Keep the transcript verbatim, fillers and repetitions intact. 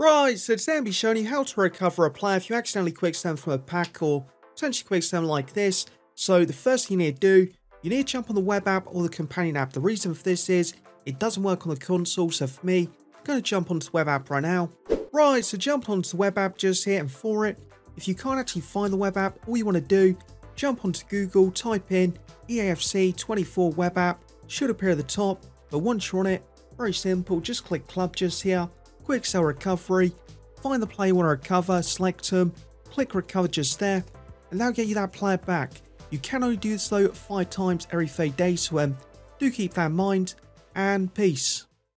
Right, so today I'll be showing you how to recover a player if you accidentally quickstem from a pack or potentially quickstem like this. So the first thing you need to do, you need to jump on the web app or the companion app. The reason for this is it doesn't work on the console, so for me, I'm going to jump onto the web app right now. Right, so jump onto the web app just here, and for it, if you can't actually find the web app, all you want to do, jump onto Google, type in E A F C twenty-four web app, should appear at the top, but once you're on it, very simple, just click club just here. Quick sell recovery, find the player you want to recover, select them, click recover just there, and that'll get you that player back. You can only do this though five times every three days, so um, do keep that in mind, and peace.